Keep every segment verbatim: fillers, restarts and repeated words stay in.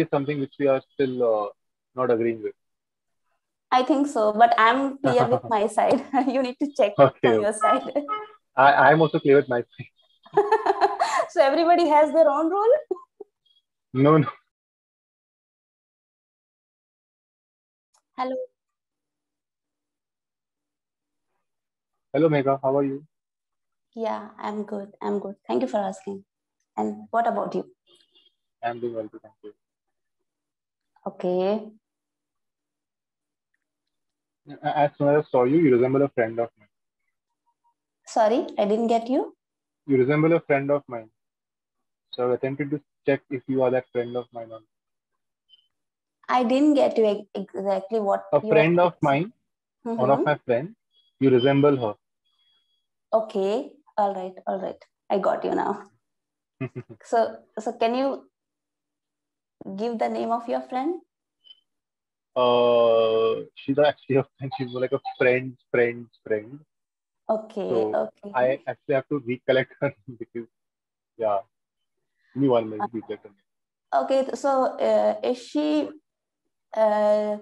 is something which we are still uh, not agreeing with. I think so, but I'm clear with my side. You need to check okay. from your side. I I'm also clear with my side. So everybody has their own role? No, no. Hello. Hello, Megha. How are you? Yeah, I'm good. I'm good. Thank you for asking. And what about you? I'm doing well too. Thank you. Okay. As soon as I saw you, you resemble a friend of mine. Sorry, I didn't get you. You resemble a friend of mine. So I attempted to check if you are that friend of mine or not. I didn't get you exactly what. A you friend of mine, mm-hmm. one of my friends, you resemble her. Okay, all right, all right. I got you now. so, so can you give the name of your friend? Uh, she's not actually a friend. She's more like a friend's friend's friend. Okay, so okay. I actually have to recollect her because, yeah, give me one minute to recollect her. Okay, so uh, is she, uh,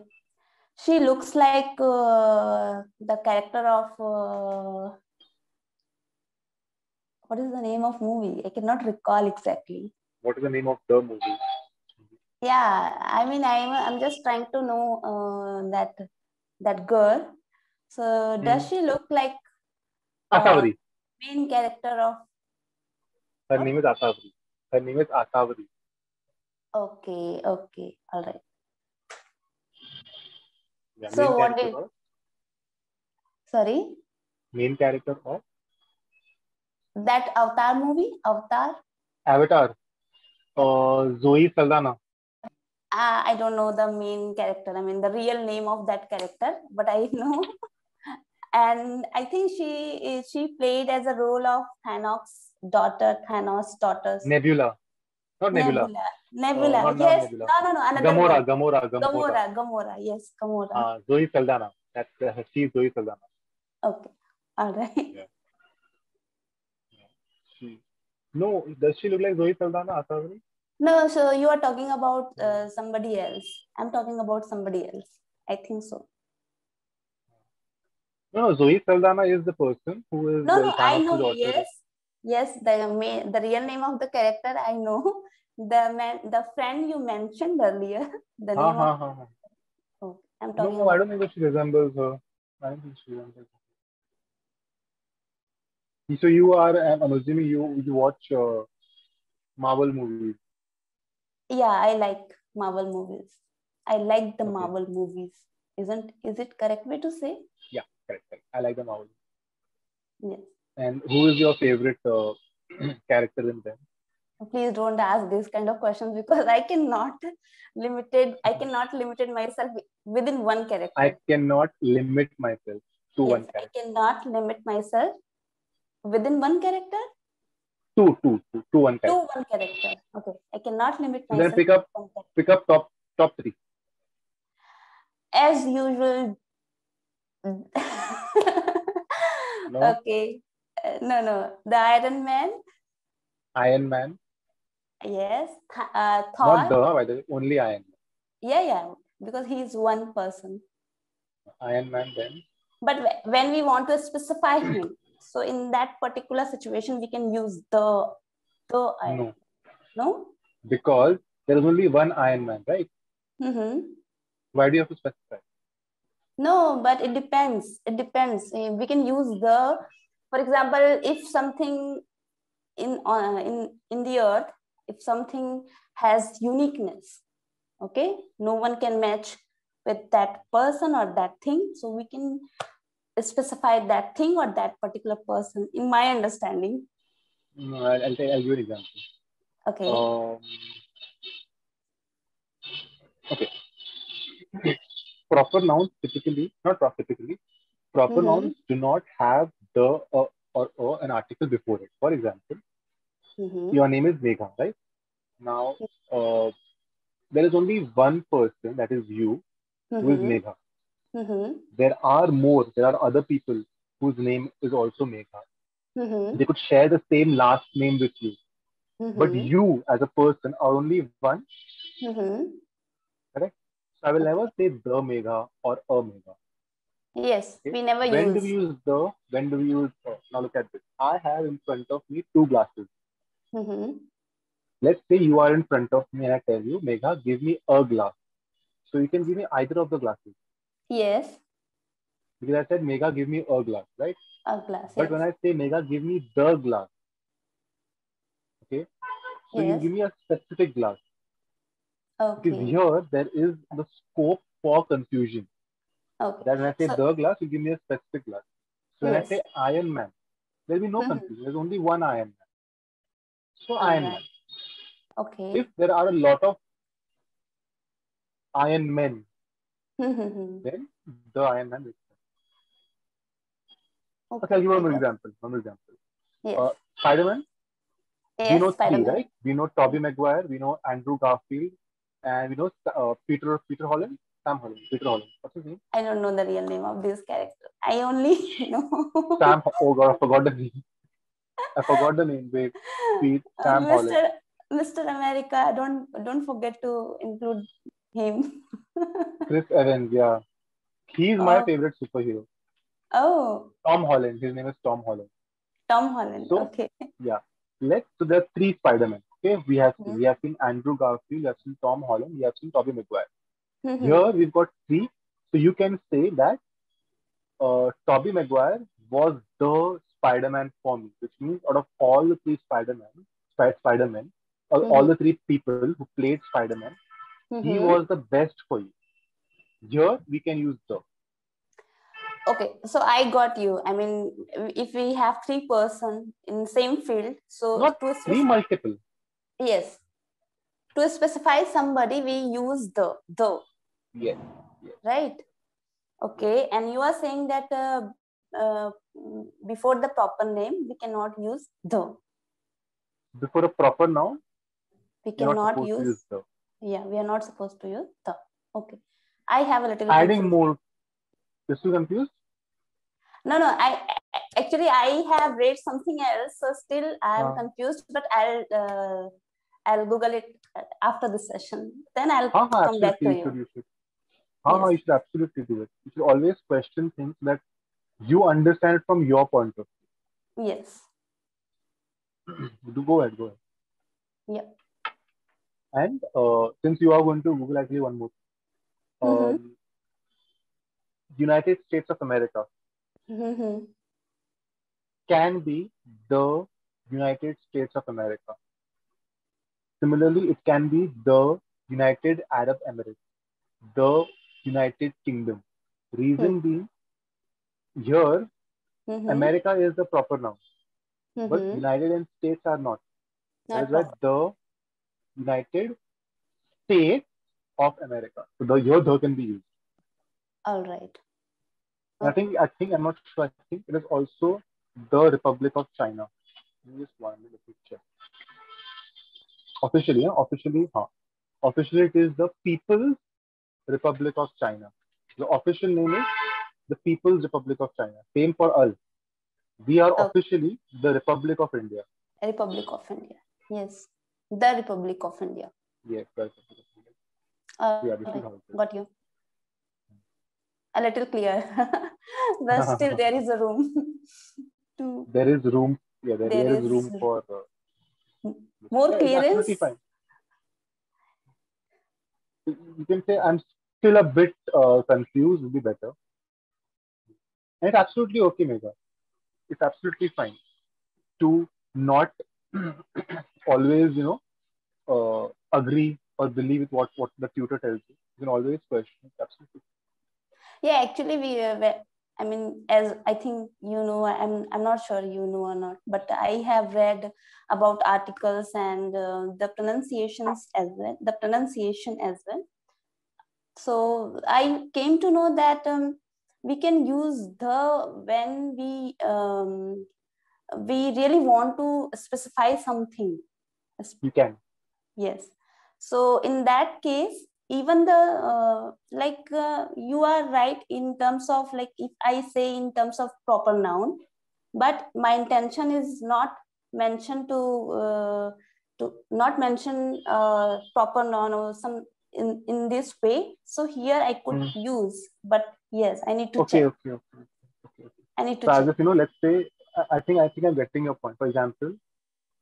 she looks like uh, the character of, uh, what is the name of movie? I cannot recall exactly. What is the name of the movie? Yeah, I mean, I'm, I'm just trying to know uh, that that girl. So does hmm. she look like uh, Atavari? Main character of? Her what? name is Atavari. Her name is Atavari. Okay, okay, all right. Yeah, so what did? Of? Sorry. Main character of? That Avatar movie, Avatar. Avatar. Uh, Zoe Saldana. Uh, I don't know the main character. I mean the real name of that character, but I know. And I think she she played as a role of Thanos' daughter. Thanos' daughter. Nebula. Not Nebula. Nebula. Nebula. Uh, yes. Nebula. No, no, no. Another Gamora, Gamora, Gamora. Gamora, Gamora. Yes, Gamora. Uh, Zoe Saldana. That's uh, she's Zoe Saldana. Okay. All right. Yeah. Yeah. She. No, does she look like Zoe Saldana? Atavari? No, so you are talking about uh, somebody else. I'm talking about somebody else. I think so. No, no, Zoe Saldana is the person who is. No, no, I know. Yes. Yes, the main, the real name of the character I know. The man, the friend you mentioned earlier. The ha, name ha, of... ha, ha. Oh, I'm talking. No, about... I don't think that she resembles her. I don't think she resembles her. So you are, I'm assuming you you watch uh, Marvel movies. Yeah, I like Marvel movies. I like the okay. Marvel movies. Isn't is it correct way to say? Yeah, correct. correct. I like the Marvel. Yes. And who is your favorite uh, character in them? Please don't ask these kind of questions because I cannot limited. I cannot limited myself within one character. I cannot limit myself to yes, one character. I cannot limit myself within one character. Two, two, two, two, one character. Two, one character. Okay, I cannot limit myself. Then pick up, pick up top, top three. As usual. No? Okay. Uh, no, no. The Iron Man. Iron Man. Yes. Th uh, Thor. Not the, but only Iron Man. Yeah, yeah. Because he is one person. Iron Man then. But when we want to specify him, so in that particular situation, we can use the, the Iron Man. No. No? Because there is only one Iron Man, right? Mm-hmm. Why do you have to specify? No, but it depends. It depends. We can use the, for example, if something in uh, in in the earth, if something has uniqueness, okay, no one can match with that person or that thing. So we can specify that thing or that particular person. In my understanding. No, I'll I'll, I'll give you an example. Okay. Um, okay. Proper nouns typically, not proper typically, proper mm-hmm. nouns do not have the uh, or, or an article before it. For example, mm-hmm. your name is Megha, right? Now, uh, there is only one person, that is you, mm-hmm. who is Megha. Mm-hmm. There are more, there are other people whose name is also Megha. Mm-hmm. They could share the same last name with you. Mm-hmm. But you as a person are only one Mm-hmm. Correct? So I will never say the Megha or a Megha. Yes, okay? we never when use. When do we use the? When do we use the? Now look at this. I have in front of me two glasses. Mm-hmm. Let's say you are in front of me and I tell you, Megha, give me a glass. So you can give me either of the glasses. Yes. Because I said, Megha, give me a glass, right? A glass. But yes. when I say, Megha, give me the glass. Okay. So yes. you give me a specific glass. Okay. Because here, there is the scope for confusion. Okay. That when I say so, the glass, you give me a specific glass. So yes. when I say Iron Man, there will be no mm-hmm. confusion. There's only one Iron Man. So Iron Man. Okay. If there are a lot of Iron Men, then the Iron Man is there. Okay. Okay, I'll give you one okay. example. One example. Yes. Uh, Spiderman. Yes, we know Spiderman. Three, right? We know Tobey Maguire, we know Andrew Garfield, and we know uh, Peter Peter Holland. Sam Holland, Peter Holland. What's his name? I don't know the real name of this character. I only know. Sam, oh God, I forgot the name. I forgot the name, babe. Pete, Sam Mister Holland. Mister America, don't don't forget to include him. Chris Evans, yeah. He's oh. my favorite superhero. Oh. Tom Holland. His name is Tom Holland. Tom Holland, so, okay. Yeah. Let's, so there are three Spider-Men. Okay, we have mm-hmm. we have seen Andrew Garfield, we have seen Tom Holland, we have seen Tobey Maguire. Mm-hmm. Here we've got three, so you can say that uh, Tobey Maguire was the Spider-Man for me, which means out of all the three Spider-Man, Sp- Spider-Man, all, mm-hmm. all the three people who played Spider-Man, mm-hmm. he was the best for you. Here we can use the. Okay, so I got you. I mean, if we have three person in same field, so not to specify, three multiple. Yes, to specify somebody, we use the the. Yes. yes. Right. Okay, and you are saying that uh, uh, before the proper name, we cannot use the. Before a proper noun, we cannot use, use the. Yeah, we are not supposed to use the. Okay, I have a little. Adding bit more. You're still confused? No, no. I actually I have read something else, so still I am ah. confused. But I'll uh, I'll Google it after the session. Then I'll ah, come back to you. you should. Ah, yes. You should absolutely do it. You should always question things that you understand from your point of view. Yes. Do go ahead. Go ahead. Yeah. And uh, since you are going to Google, actually one more. Um, mm-hmm. United States of America mm-hmm. can be the United States of America. Similarly, it can be the United Arab Emirates, the United Kingdom. Reason mm-hmm. being, here, mm-hmm. America is the proper noun, mm-hmm. but United and States are not. That's why the United States of America. So the, here, the can be used. All right. I think, I think, I'm not sure, I think it is also the Republic of China. Just one minute, let me check. Officially, yeah? officially, huh? Officially, it is the People's Republic of China. The official name is the People's Republic of China. Same for us. We are okay. officially the Republic of India. Republic of India. Yes. The Republic of India. Yes. The Republic of India. Uh, yeah, right. Got you. A little clear, but still there is a room. to there is room. Yeah, there, there is, is room for uh, more yeah, clearance. Fine. You can say I'm still a bit uh, confused. Would be better. And it's absolutely okay, Megha. It's absolutely fine to not always, you know, uh, agree or believe with what what the tutor tells you. You can always question. It's absolutely. Yeah, actually, we. Uh, I mean, as I think you know, I'm. I'm not sure you know or not, but I have read about articles and uh, the pronunciations as well. The pronunciation as well. So I came to know that um, we can use the when we um, we really want to specify something. You can. Yes. So in that case. Even the, uh, like, uh, you are right in terms of, like, if I say in terms of proper noun, but my intention is not mentioned to uh, to not mention uh, proper noun or some in, in this way. So here I could mm. use, but yes, I need to okay, check. Okay, okay, okay, okay. I need to. So check. As if, you know, let's say I think I think I'm getting your point. For example,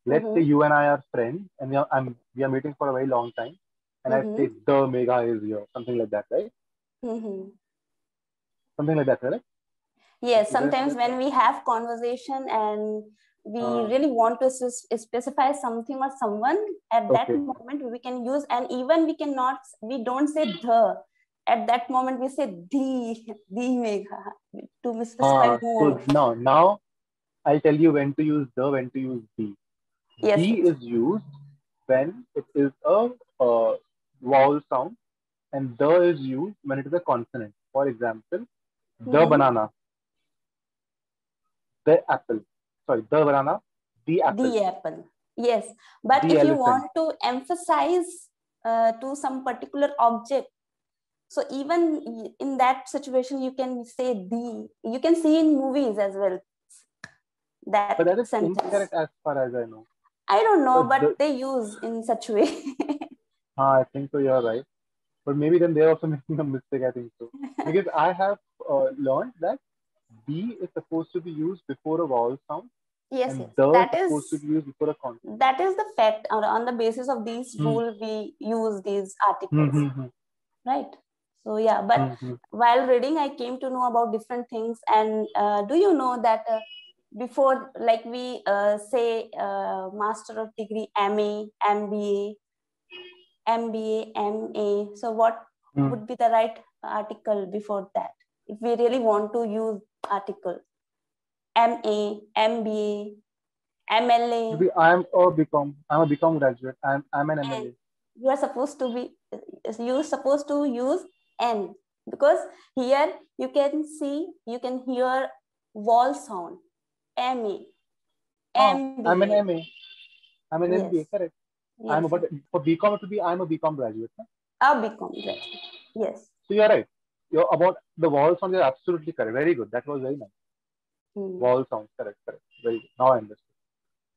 let's mm-hmm. say you and I are friends, and we are I'm, we are meeting for a very long time, and mm-hmm. I say the Megha is here, something like that, right? Mm-hmm. Something like that, right? Yes, sometimes when we have conversation and we uh, really want to specify something or someone at okay. that moment we can use, and even we cannot, we don't say the. At that moment we say the, the Megha to specify uh, more. So now, now I'll tell you when to use the, when to use the. Yes. The is used when it is a uh, vowel sound, and the is used when it is a consonant. For example, the mm-hmm. banana. The apple, sorry, the banana, the apple. The apple, yes. But the if elephant. You want to emphasize uh, to some particular object, so even in that situation, you can say the. You can see in movies as well. That but that is sentence. Incorrect as far as I know. I don't know, so but the, they use in such way. Ah, I think so. You are right, but maybe then they are also making a mistake. I think so, because I have uh, learned that. B is supposed to be used before a vowel sound. Yes, yes. That is supposed to be used before a consonant. That is the fact. On the basis of these mm. rule, we use these articles, mm-hmm. right? So yeah. But mm-hmm. while reading, I came to know about different things. And uh, do you know that uh, before, like we uh, say, uh, Master of Degree M A, M B A, M B A, M A. So what mm. would be the right article before that? If we really want to use article, M A, M B A, M L A. I am a BCom. I am a BCom graduate. I am. I am an M L A. You are supposed to be. You are supposed to use N, because here you can see, you can hear vowel sound. M A, M B A. I am an M A. I am an yes. M B A. Correct. Yes. I am. But for BCom to be, I am a BCom graduate. Huh? A BCom graduate. Yes. So you are right. You're about the vowel sound, you're absolutely correct. Very good. That was very nice. Mm. Vowel sound, correct, correct. Very good. Now I understand.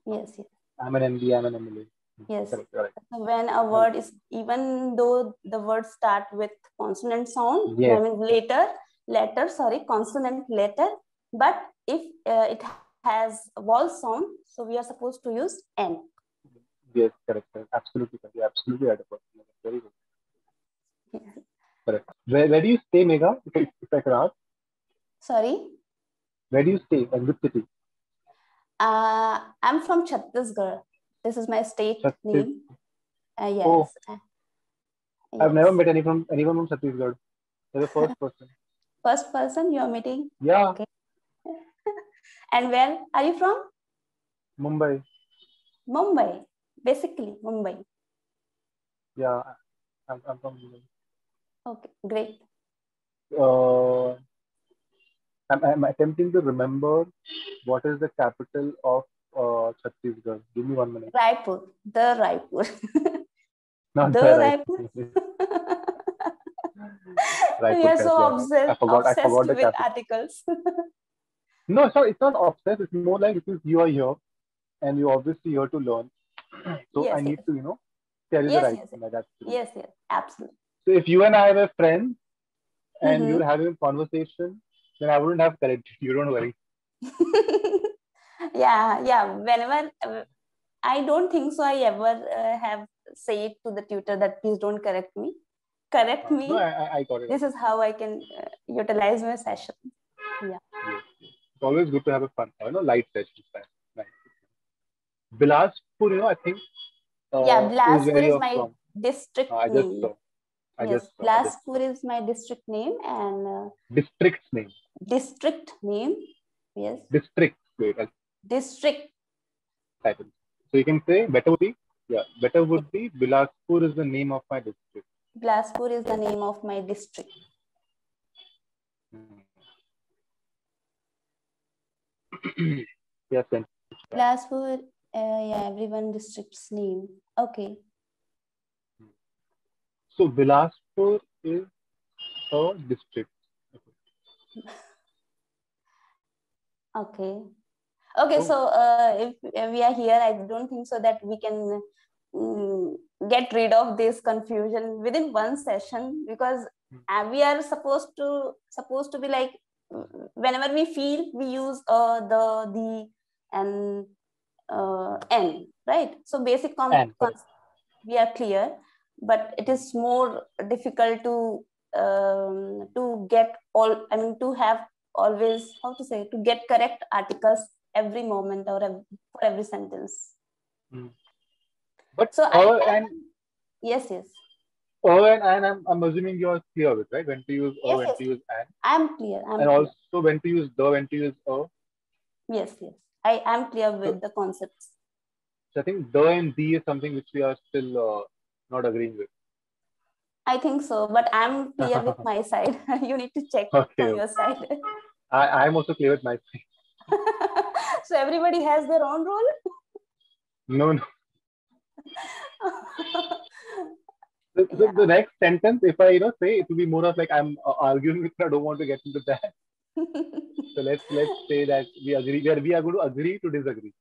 Yes, yes. I'm an M B A, I'm an M L A. Yes. Correct, correct. When a word is, even though the words start with consonant sound, yes. I mean later, letter, sorry, consonant letter, but if uh, it has vowel sound, so we are supposed to use N. Yes, correct, correct. Absolutely correct. You're absolutely right. Very good. Yes. Correct. Where, where do you stay, Megha? If, if I could ask. Sorry? Where do you stay? Like which city? Uh, I'm from Chhattisgarh. This is my state Chhattis. name. Uh, yes. Oh. Uh, yes. I've never met anyone, anyone from Chhattisgarh. You're the first person. First person you're meeting? Yeah. Okay. And where are you from? Mumbai. Mumbai. Basically, Mumbai. Yeah, I'm, I'm from Mumbai. Okay, great. Uh, I'm, I'm attempting to remember what is the capital of uh, Chhattisgarh. Give me one minute. Raipur. The Raipur. Not the Raipur. Raipur. We are so yeah. obsessed, I forgot, obsessed I forgot the with capital. Articles. No, sorry, it's not obsessed. It's more like because you are here and you're obviously here to learn. So yes, I need yes. to, you know, tell you yes, the right yes, thing. Yes. Like yes, yes, absolutely. So if you and I were friends and mm-hmm. you were having a conversation, then I wouldn't have corrected you. Don't worry. yeah, yeah. Whenever uh, I don't think so, I ever uh, have said to the tutor that please don't correct me. Correct me. No, I, I got it. This is how I can uh, utilize my session. Yeah. Yes, yes. It's always good to have a fun, you know, light session. Nice. Bilaspur, you know, I think. Uh, yeah, Bilaspur is, is my from. district uh, I just name. Saw. I yes, Bilaspur is my district name and uh, district name. District name, yes. District, wait. I'll... District. So you can say better would be, yeah, better would be Bilaspur is the name of my district. Bilaspur is the name of my district. Yes, then. Bilaspur, uh, yeah, everyone district's name. Okay. So Bilaspur is a district. Okay. Okay. Okay. Oh. So uh, if we are here, I don't think so that we can get rid of this confusion within one session, because mm. we are supposed to supposed to be like, whenever we feel, we use uh, the the and uh, n, right? So basic concepts we are clear, but it is more difficult to um, to get all. I mean, to have always how to say to get correct articles every moment or every, for every sentence. Mm. But so Thor I, and yes, yes. Thor and and I'm, I'm assuming you're clear with, right? When to use or yes, when yes. to use and. I'm clear. I'm and clear. Also when to use the, when to use or. Yes, yes. I am clear with so, the concepts. So I think the and the is something which we are still uh, not agreeing with. I think so, but I'm clear with my side. You need to check okay. from your side. I I'm also clear with my side. So everybody has their own role? No, no. the, the, yeah. the next sentence, if I you know say, it will be more of like I'm uh, arguing with her. I don't want to get into that. So let's let's say that we agree. We are, we are going to agree to disagree.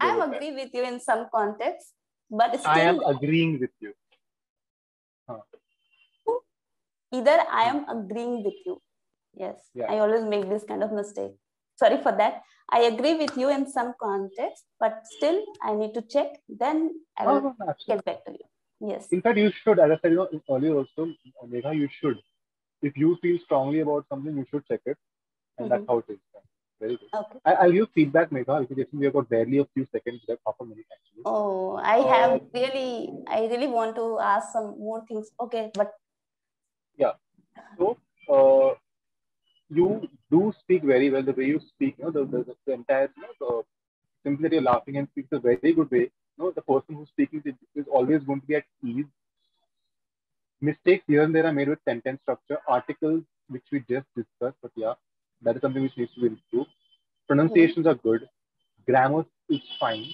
I agree with you in some context, but still I am agreeing with you. Huh. Either I am agreeing with you. Yes, yeah. I always make this kind of mistake. Sorry for that. I agree with you in some context, but still I need to check. Then I will no, no, get back to you. Yes. In fact, you should, as I said you know, earlier also, Megha, you should. If you feel strongly about something, you should check it. And mm-hmm. that's how it is. Very good. Okay. I, I'll give feedback, Megha. We have got barely a few seconds left, half a minute actually. Oh, I um, have really, I really want to ask some more things. Okay, but. Yeah. So, uh, you do speak very well. The way you speak, you know, the, the, the entire, you know, the simplicity of laughing and speaks a very good way. You know, the person who's speaking is always going to be at ease. Mistakes here and there are made with sentence structure, articles, which we just discussed, but yeah, that is something which needs to be improved. Pronunciations mm-hmm. are good. Grammar is fine.